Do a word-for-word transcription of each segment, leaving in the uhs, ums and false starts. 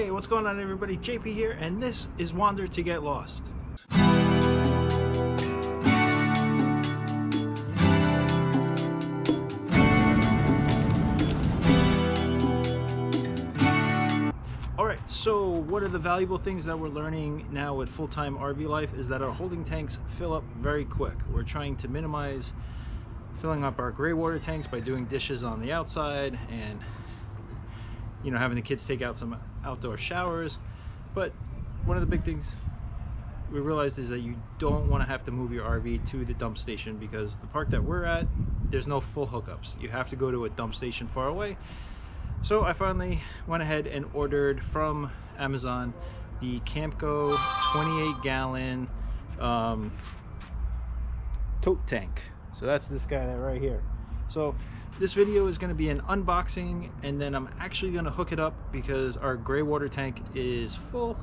Hey, what's going on everybody? J P here, and this is Wander to Get Lost. Alright, so what are the valuable things that we're learning now with full-time R V life is that our holding tanks fill up very quick. We're trying to minimize filling up our gray water tanks by doing dishes on the outside and you know, having the kids take out some outdoor showers. But one of the big things we realized is that you don't want to have to move your R V to the dump station, because the park that we're at, there's no full hookups. You have to go to a dump station far away. So I finally went ahead and ordered from Amazon the Camco twenty-eight gallon um, tote tank. So that's this guy that right here. So this video is going to be an unboxing, and then I'm actually going to hook it up because our gray water tank is full,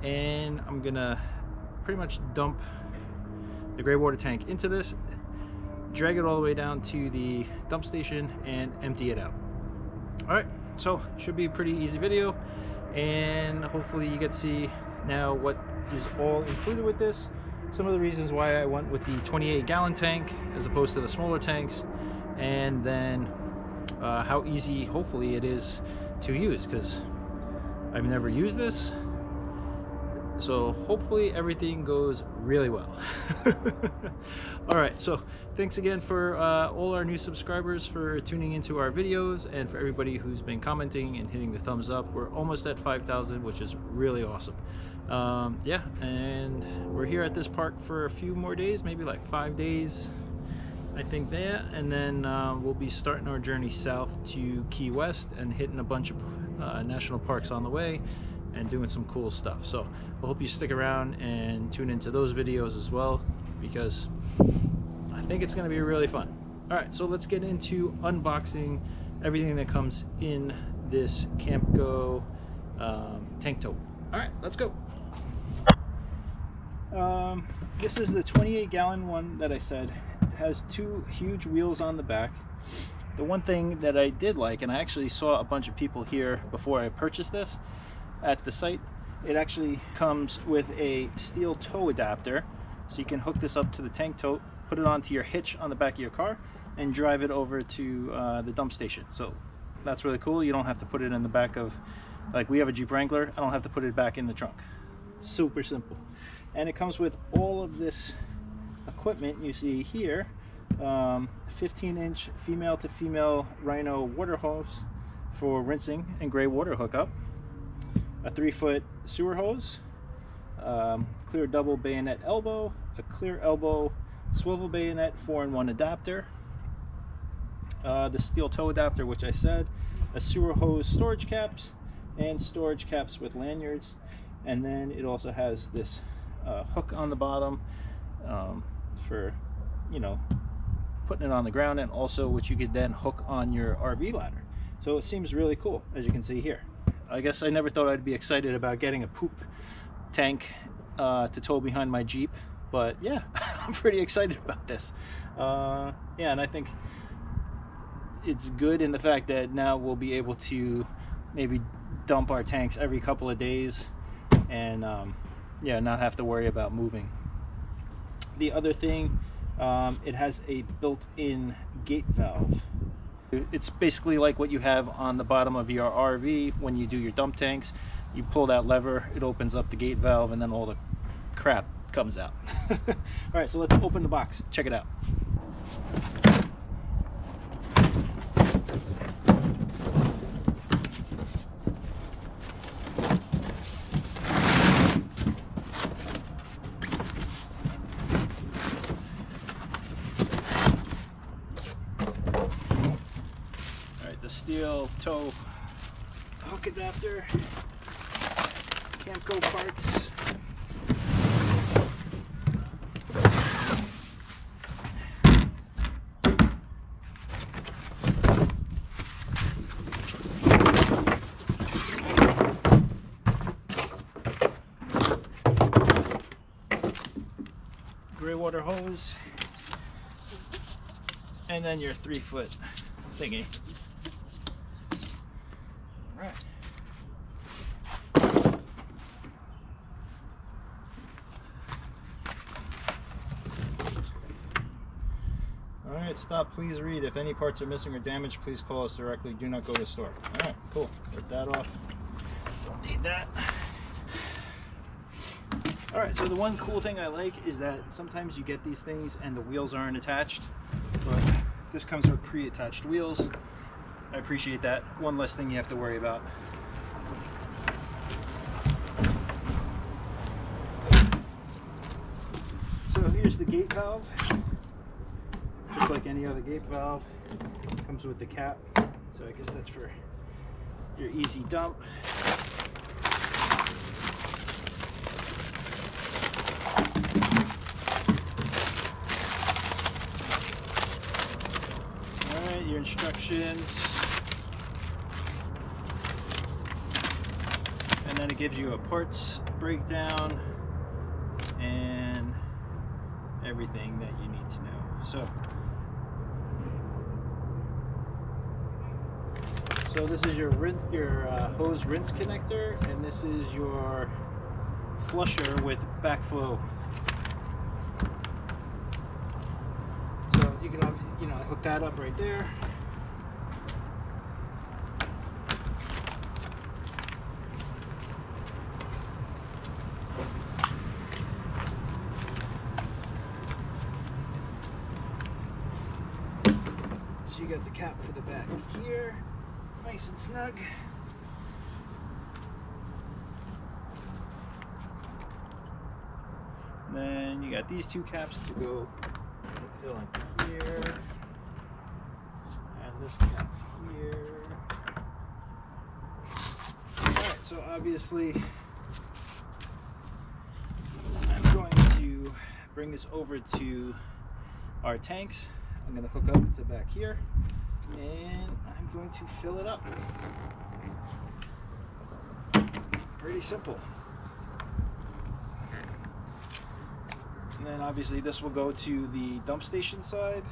and I'm going to pretty much dump the gray water tank into this, drag it all the way down to the dump station and empty it out. Alright, so should be a pretty easy video, and hopefully you get to see now what is all included with this, some of the reasons why I went with the twenty-eight gallon tank as opposed to the smaller tanks, and then uh, how easy hopefully it is to use, because I've never used this, so hopefully everything goes really well. Alright, so thanks again for uh, all our new subscribers for tuning into our videos, and for everybody who's been commenting and hitting the thumbs up. We're almost at five thousand, which is really awesome. Um, yeah, and we're here at this park for a few more days, maybe like five days, I think, there, and then uh, we'll be starting our journey south to Key West and hitting a bunch of uh, national parks on the way and doing some cool stuff. So I hope you stick around and tune into those videos as well, because I think it's going to be really fun. All right, so let's get into unboxing everything that comes in this Camco um, tank tote. All right, let's go. Um, this is the twenty-eight gallon one that I said. Has two huge wheels on the back. The one thing that I did like, and I actually saw a bunch of people here before I purchased this at the site, it actually comes with a steel tow adapter, so you can hook this up to the tank tote, put it onto your hitch on the back of your car, and drive it over to uh, the dump station. So that's really cool. You don't have to put it in the back of, like, we have a Jeep Wrangler, I don't have to put it back in the trunk. Super simple. And it comes with all of this equipment you see here, um, fifteen inch female to female Rhino water hose for rinsing and gray water hookup, a three foot sewer hose, um, clear double bayonet elbow, a clear elbow swivel bayonet four in one adapter, uh, the steel toe adapter which I said, a sewer hose storage caps, and storage caps with lanyards, and then it also has this uh, hook on the bottom um for, you know, putting it on the ground, and also which you could then hook on your R V ladder. So it seems really cool, as you can see here. I guess I never thought I'd be excited about getting a poop tank uh to tow behind my Jeep, but yeah, I'm pretty excited about this. Uh yeah, and I think it's good in the fact that now we'll be able to maybe dump our tanks every couple of days, and um yeah, not have to worry about moving. The other thing, um, it has a built-in gate valve. It's basically like what you have on the bottom of your R V when you do your dump tanks. You pull that lever, it opens up the gate valve, and then all the crap comes out. All right, so let's open the box, check it out. Steel toe hook adapter, Camco parts, gray water hose, and then your three foot thingy. All right, right, stop, please read. If any parts are missing or damaged, please call us directly. Do not go to the store. All right, cool. Rip that off. Don't need that. All right, so the one cool thing I like is that sometimes you get these things and the wheels aren't attached, but this comes with pre-attached wheels. I appreciate that. One less thing you have to worry about. So here's the gate valve. Just like any other gate valve, it comes with the cap. So I guess that's for your easy dump. Instructions, and then it gives you a parts breakdown and everything that you need to know. So, so this is your your uh, hose rinse connector, and this is your flusher with backflow. So you can, you know, hook that up right there. You got the cap for the back here, nice and snug. And then you got these two caps to go fill in here, and this cap here. All right, so obviously I'm going to bring this over to our tanks. I'm going to hook up to back here, and I'm going to fill it up. Pretty simple. And then obviously this will go to the dump station side.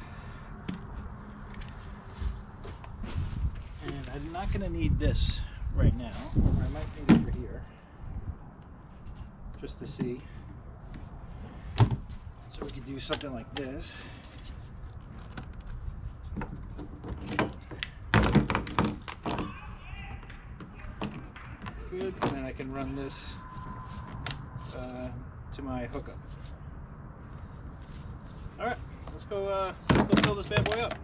And I'm not going to need this right now. Or I might need it for here, just to see. So we could do something like this. Good. And then I can run this uh, to my hookup. All right, let's go. Uh, let's go fill this bad boy up.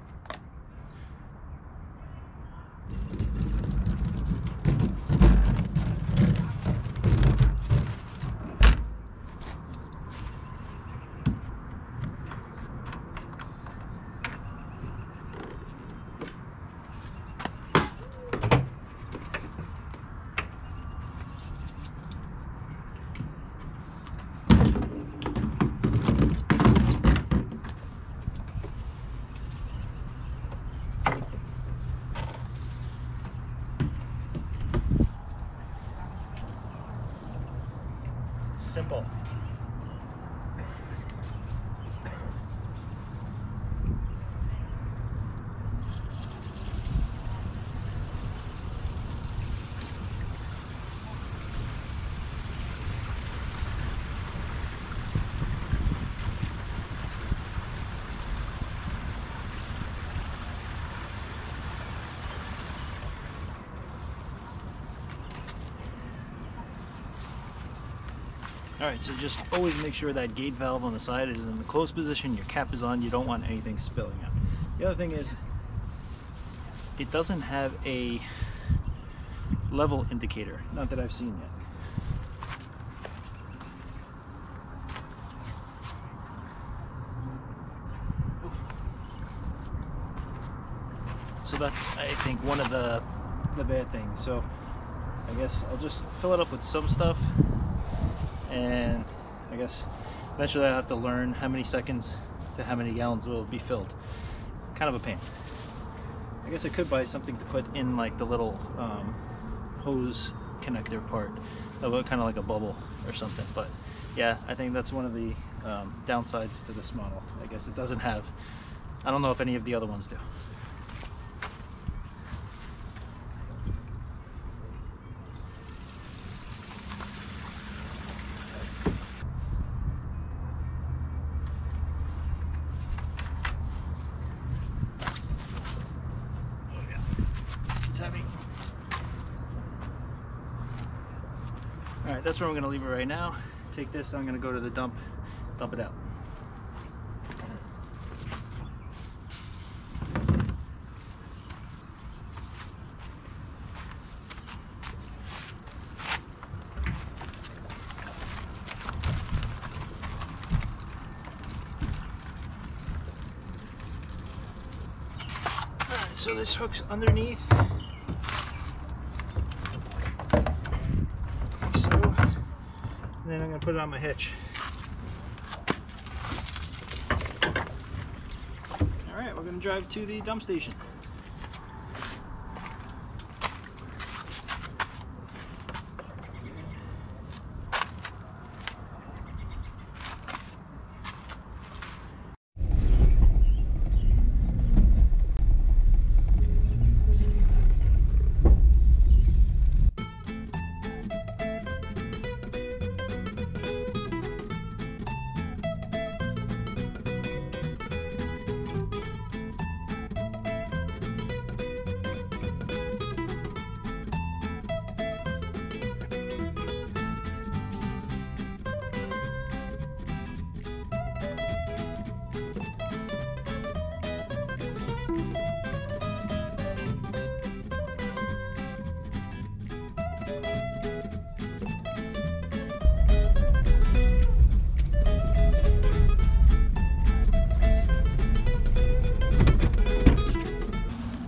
Simple. Alright, so just always make sure that gate valve on the side is in the closed position, your cap is on, you don't want anything spilling out. The other thing is, it doesn't have a level indicator, not that I've seen yet. So that's, I think, one of the, the bad things. So I guess I'll just fill it up with some stuff. And I guess eventually I'll have to learn how many seconds to how many gallons will be filled. Kind of a pain. I guess I could buy something to put in like the little um, hose connector part. That would kind of like a bubble or something. But yeah, I think that's one of the um, downsides to this model. I guess it doesn't have, I don't know if any of the other ones do. that's where I'm gonna leave it right now. Take this, I'm gonna go to the dump, dump it out. So this hook's underneath, like so, and then I'm going to put it on my hitch. Alright, we're going to drive to the dump station.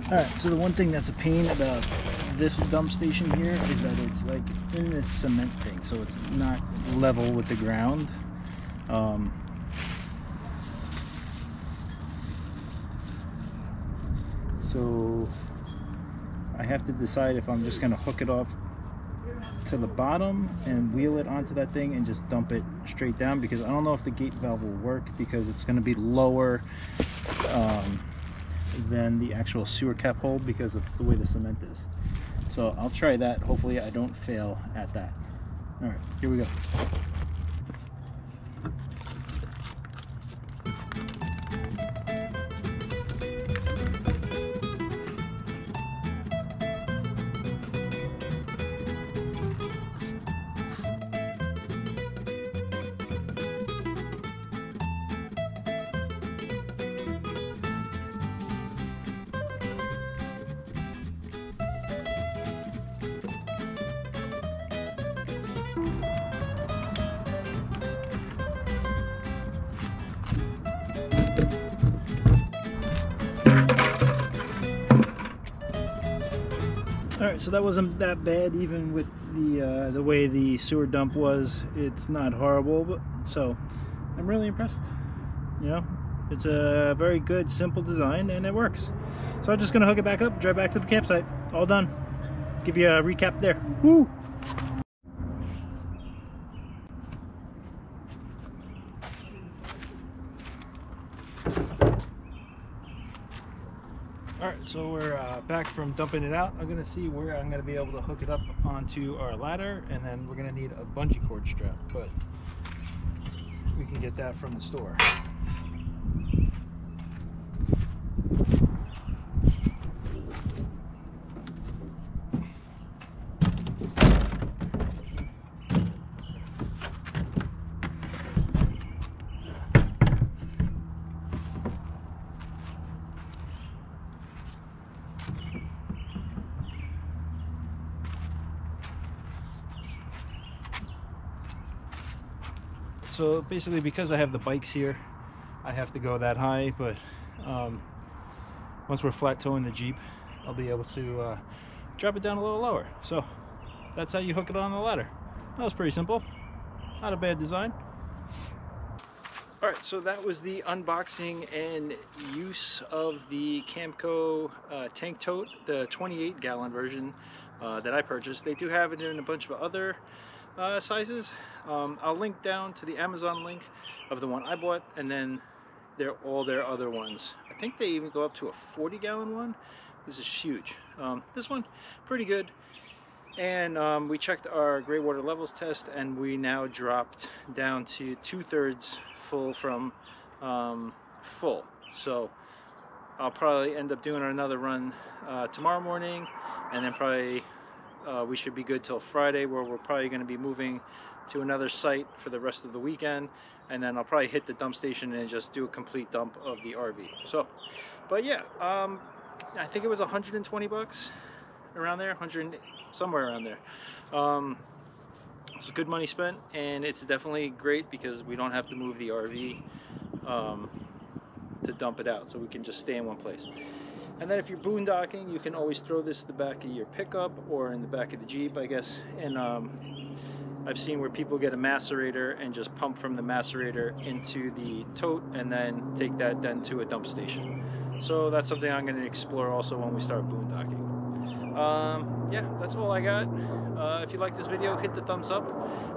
Alright, so the one thing that's a pain about this dump station here is that it's like in this cement thing, so it's not level with the ground. Um, so I have to decide if I'm just going to hook it off to the bottom and wheel it onto that thing and just dump it straight down, because I don't know if the gate valve will work, because it's going to be lower um, than the actual sewer cap hole because of the way the cement is. So I'll try that. Hopefully I don't fail at that. All right, here we go. Alright, so that wasn't that bad, even with the uh, the way the sewer dump was. It's not horrible, but so I'm really impressed. You know, it's a very good, simple design, and it works. So I'm just going to hook it back up, drive back to the campsite. All done. Give you a recap there. Woo! Alright, so we're uh, back from dumping it out. I'm going to see where I'm going to be able to hook it up onto our ladder, and then we're going to need a bungee cord strap, but we can get that from the store. So basically, because I have the bikes here, I have to go that high, but um, once we're flat towing the Jeep, I'll be able to uh, drop it down a little lower. So that's how you hook it on the ladder. That was pretty simple. Not a bad design. All right, so that was the unboxing and use of the Camco uh, tank tote, the twenty-eight gallon version uh, that I purchased. They do have it in a bunch of other Uh, sizes. um, I'll link down to the Amazon link of the one I bought, and then they're all their other ones. I think they even go up to a forty gallon one. This is huge. Um, this one pretty good, and um, we checked our gray water levels test, and we now dropped down to two-thirds full from um, full. So I'll probably end up doing another run uh, tomorrow morning, and then probably uh, we should be good till Friday, where we're probably going to be moving to another site for the rest of the weekend, and then I'll probably hit the dump station and just do a complete dump of the R V. So, but yeah, um, I think it was one hundred twenty bucks around there, one hundred, somewhere around there. Um, it's good money spent, and it's definitely great because we don't have to move the R V um, to dump it out, so we can just stay in one place. And then if you're boondocking, you can always throw this in the back of your pickup or in the back of the Jeep, I guess. And um, I've seen where people get a macerator and just pump from the macerator into the tote and then take that then to a dump station. So that's something I'm going to explore also when we start boondocking. Um, yeah, that's all I got. Uh, if you like this video, hit the thumbs up,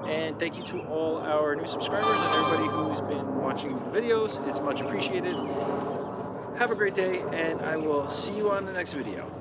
and thank you to all our new subscribers and everybody who's been watching the videos. It's much appreciated. Have a great day, and I will see you on the next video.